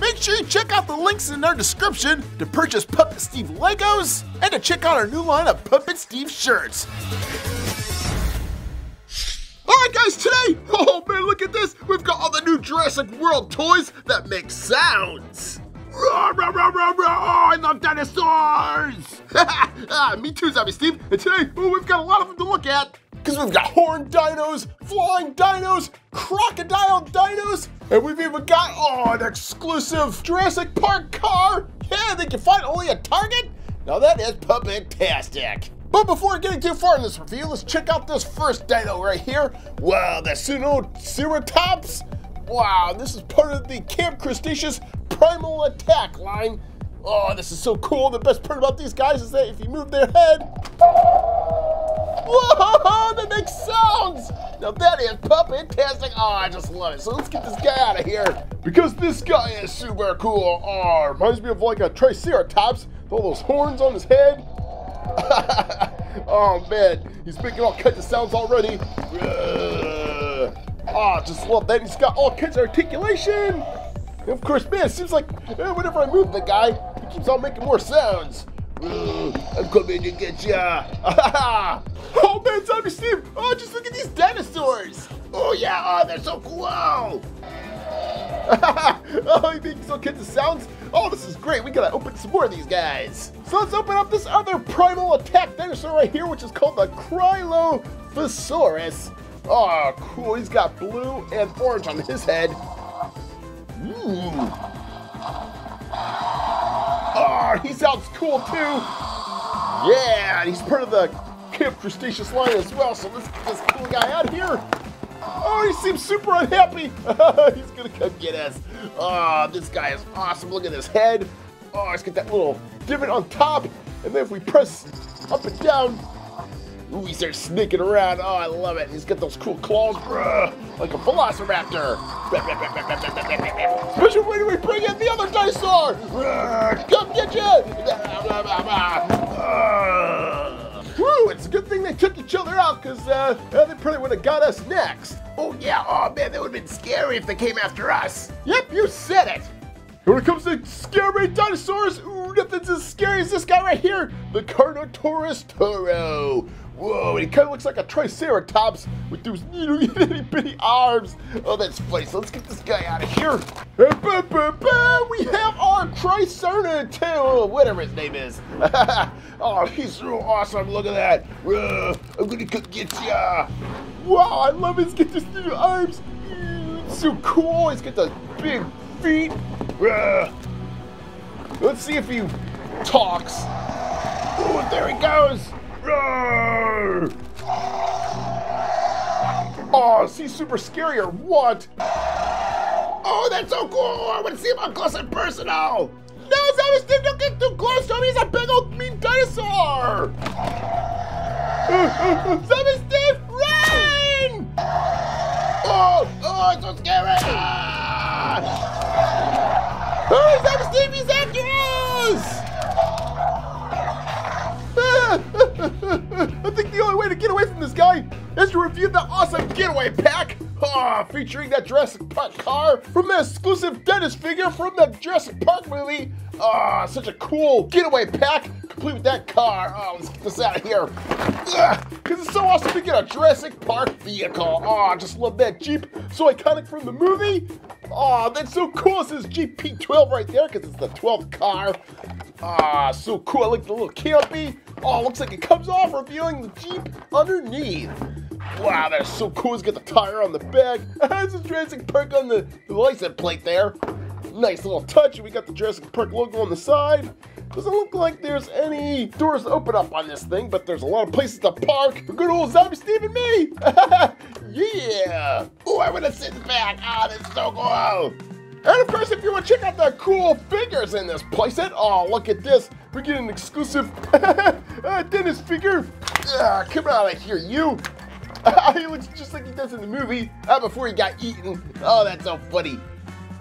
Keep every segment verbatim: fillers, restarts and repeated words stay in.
Make sure you check out the links in our description to purchase Puppet Steve Legos and to check out our new line of Puppet Steve shirts. Alright guys, today, oh man, look at this. We've got all the new Jurassic World toys that make sounds. Roar, roar, roar, roar, roar. I love dinosaurs. ah, me too, Zabby Steve. And today, oh, we've got a lot of them to look at. Because we've got horned dinos, flying dinos, crocodile dinos, and we've even got, oh, an exclusive Jurassic Park car. Yeah, they can find only at Target. Now that is puppet-tastic. But before getting too far in this review, let's check out this first dino right here. Wow, the Sinoceratops. Wow, this is part of the Camp Cretaceous Primal Attack line. Oh, this is so cool. The best part about these guys is that if you move their head, whoa, they make sounds! Now that is puppet-tastic. Oh, I just love it. So let's get this guy out of here. Because this guy is super cool. Oh, reminds me of like a Triceratops with all those horns on his head. Oh man, he's making all kinds of sounds already. Oh, just love that. He's got all kinds of articulation. And of course, man, it seems like whenever I move the guy, he keeps on making more sounds. I'm coming to get ya. Oh man, Zombie Steve! Oh, just look at these dinosaurs! Oh yeah, oh, they're so cool! Oh, he makes all kinds of sounds. Oh, this is great. We gotta open some more of these guys. So let's open up this other Primal Attack dinosaur right here, which is called the Cryolophosaurus. Oh, cool. He's got blue and orange on his head. Ooh. Oh, he sounds cool too. Yeah, and he's part of the Camp Cretaceous line as well, so let's get this cool guy out of here. Oh, he seems super unhappy. He's gonna come get us. Oh, this guy is awesome. Look at his head. Oh, he's got that little divot on top. And then if we press up and down, ooh, he starts sneaking around. Oh, I love it. He's got those cool claws, bruh, like a velociraptor. Special way we bring in the other dinosaur. Come get you. Woo, it's a good thing they took each other out, because uh, they probably would have got us next. Oh yeah, oh man, that would have been scary if they came after us. Yep, you said it. When it comes to scary dinosaurs, ooh, nothing's as scary as this guy right here, the Carnotaurus Toro. Whoa, he kind of looks like a Triceratops with those itty bitty arms. Oh, that's funny, so let's get this guy out of here. And boom, boom, boom, we have our Triceratops, whatever his name is. Oh, he's real awesome, look at that. Uh, I'm gonna go get ya. Wow, I love his get those little arms. It's so cool, he's got those big feet. Uh, let's see if he talks. Oh, there he goes. Roar. Oh, is he super scary or what? Oh, that's so cool. I want to see him up close and personal. No, Zabby, don't get too close to him. He's a big old mean dinosaur. Zabby Steve, run! Oh, oh, it's so scary. Ah. Oh, Zabby Steve, he's after us! I think the only way to get away from this guy is to review the awesome getaway pack, oh, featuring that Jurassic Park car from the exclusive Dennis figure from the Jurassic Park movie. Ah, oh, such a cool getaway pack, complete with that car. Oh, let's get this out of here. Because it's so awesome to get a Jurassic Park vehicle. Oh, I just love that Jeep, so iconic from the movie. Oh, that's so cool. It says G P twelve right there because it's the twelfth car. Ah, so cool. I like the little canopy. Oh, looks like it comes off revealing the Jeep underneath. Wow, that's so cool. It's got the tire on the back. It's a Jurassic Park on the, the license plate there. Nice little touch. We got the Jurassic Park logo on the side. Doesn't look like there's any doors to open up on this thing, but there's a lot of places to park. Good old Zombie Steve and me. Yeah. Oh, I want to sit back. Ah, oh, this is so cool. And of course, if you want to check out the cool figures in this playset, oh, look at this. We get an exclusive uh, Dennis figure. Uh, come out of here, you. He looks just like he does in the movie uh, before he got eaten. Oh, that's so funny.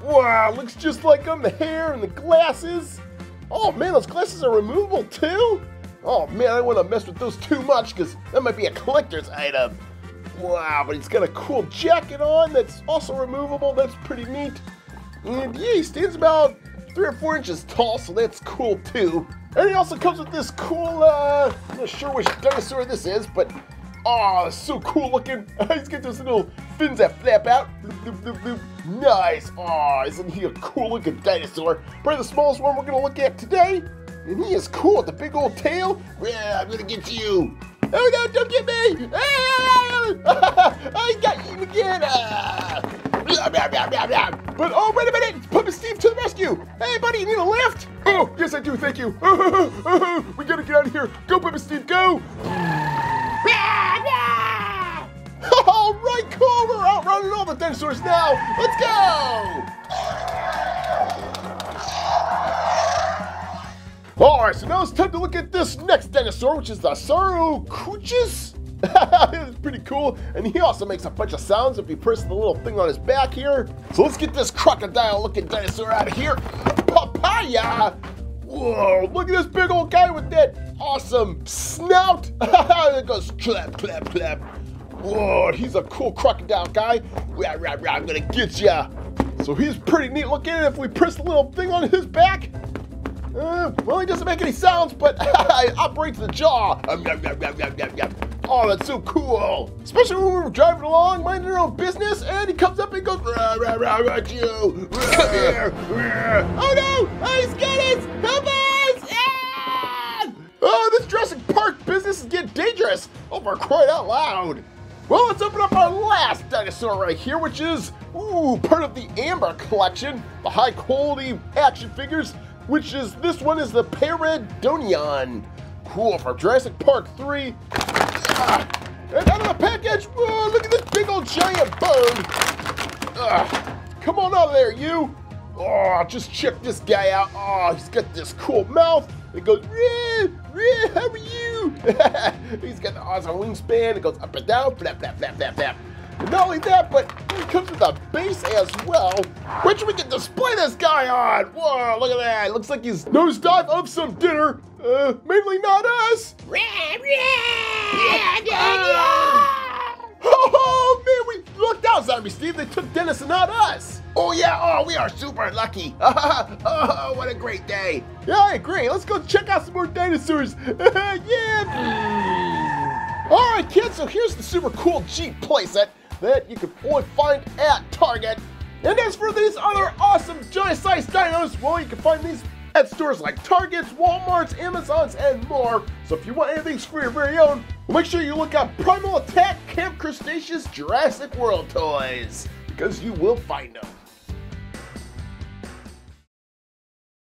Wow, looks just like him, the hair and the glasses. Oh man, those glasses are removable too? Oh man, I don't want to mess with those too much because that might be a collector's item. Wow, but he's got a cool jacket on that's also removable. That's pretty neat. And yeah, he stands about three or four inches tall, so that's cool too. And he also comes with this cool, uh, I'm not sure which dinosaur this is, but ah, so cool looking. He's got those little fins that flap out. Bloop, bloop, bloop, bloop. Nice. Ah, isn't he a cool looking dinosaur? Probably the smallest one we're gonna look at today. And he is cool with the big old tail. Yeah, I'm gonna get you. Oh no, don't get me! Ah! I got you again! Ah! Blah, blah, blah, blah, blah. But oh, wait a minute! Puppet Steve to the rescue! Hey, buddy, you need a lift? Oh, yes, I do, thank you. Oh, oh, oh, we gotta get out of here. Go, Puppet Steve, go! Ah, nah! All right, cool, we're outrunning all the dinosaurs now. Let's go! All right, so now it's time to look at this next dinosaur, which is the Saru Kuchus. It's pretty cool, and he also makes a bunch of sounds if you press the little thing on his back here. So let's get this crocodile-looking dinosaur out of here. Papaya! Whoa, look at this big old guy with that awesome snout. It goes clap, clap, clap. Whoa, he's a cool crocodile guy. Rah, rah, rah, I'm gonna get ya. So he's pretty neat looking if we press the little thing on his back. Uh, well, he doesn't make any sounds, but it operates the jaw. Um, yum, yum, yum, yum, yum, yum. Oh, that's so cool. Especially when we were driving along, minding our own business, and he comes up and goes, rah, rah, rah, rah, you. Rah, rah, rah. Oh, no. Oh, he's got us. Help us. Ah! Oh, this Jurassic Park business is getting dangerous. Oh, we're crying out loud. Well, let's open up our last dinosaur right here, which is, ooh, part of the Amber Collection, the high-quality action figures, which is, this one is the Peridonion. Cool, from Jurassic Park three. Ah, and out of the package, whoa, look at this big old giant bird. Ah, come on out of there, you. Oh, just check this guy out. Oh, he's got this cool mouth. It goes, rah, rah, how are you? He's got the awesome wingspan. It goes up and down, flap, flap, flap, flap, flap. And not only that, but he comes with a base as well, which we can display this guy on. Whoa, look at that. Looks like he's nosedive of some dinner. Uh, mainly not us. Oh, man, we lucked out, Zombie Steve. They took Dennis and not us. Oh, yeah. Oh, we are super lucky. Oh, what a great day. Yeah, I agree. Let's go check out some more dinosaurs. Yeah. All right, kids. So here's the super cool Jeep playset that you can only find at Target. And as for these other awesome giant-sized dinos, well, you can find these at stores like Targets, Walmarts, Amazons, and more. So if you want anything for your very own, make sure you look up Primal Attack, Camp Cretaceous, Jurassic World toys, because you will find them.